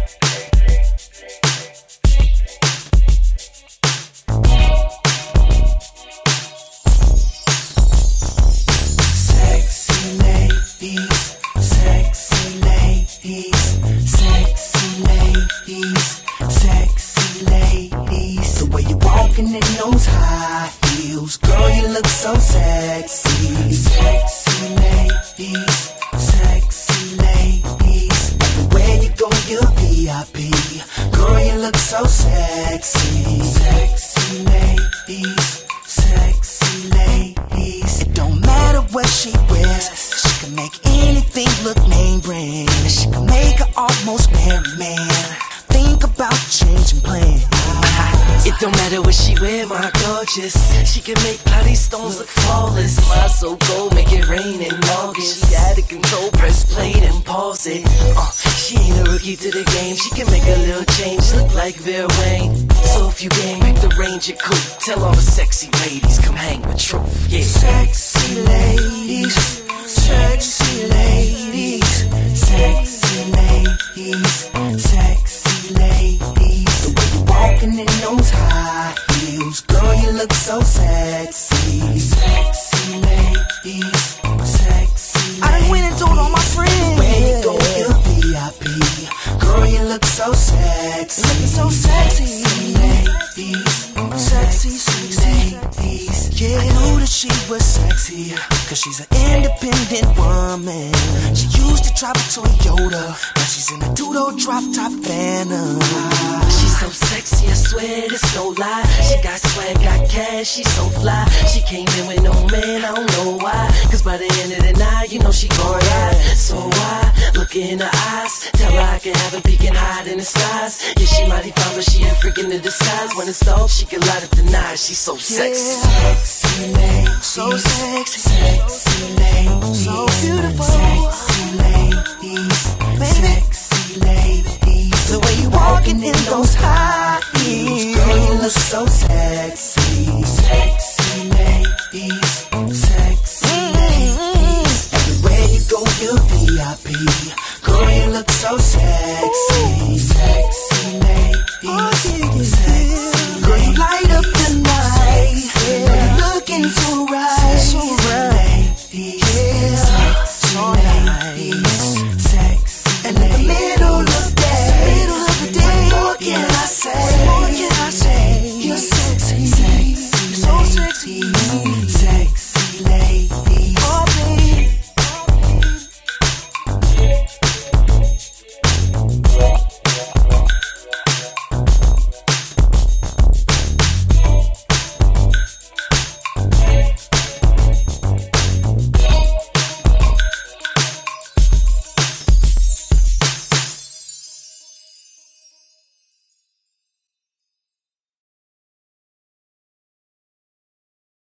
Sexy ladies, the way you're walking in those high heels, girl, you look so sexy. Sexy ladies, sexy ladies, everywhere you go, you're VIP, girl, you look so sexy. Sexy ladies, sexy ladies, it don't matter what she wears, she can make anything look name brand. She can make her almost married man think about changing plans. It don't matter what she wear, my gorgeous. She can make bloody stones look flawless. My so gold, make it rain in August. She out of control, press play and pause it. She ain't a rookie to the game. She can make a little change, look like Vera Wang. So if you game, make the Ranger cool. Tell all the sexy ladies, come hang with truth, yeah. Sexy ladies, sexy ladies, sexy ladies, sexy ladies, the way you're walking in those high heels, girl, you look so sexy. Sexy ladies, sexy ladies, I done went and told all my friends, where you go, you're VIP, girl, you look so sexy. Looking so sexy, sexy ladies, sexy, sexy ladies, yeah. I knew that she was sexy, cause she's an independent woman. She used to drive a Toyota, now she's in a two-door drop-top Phantom. She's so sexy, I swear it's no lie. She got swag, got cash, she's so fly. She came in with no man, I don't know why, cause by the end of the night, you know she gon' ride. So I look in her eyes, tell her I can have a beacon hide in the skies. Yeah, she mighty fine, but she a freak in the disguise. When it's dark, she can light up the night, she's so sexy. Yeah. Sexy lady, so sexy, sexy lady, so beautiful, sexy ladies, baby, sexy ladies, the way you walking in those high heels, girl, you look so sexy. Sexy ladies, sexy ladies, everywhere you go, you're VIP, girl, you look so sexy. Sexy ladies.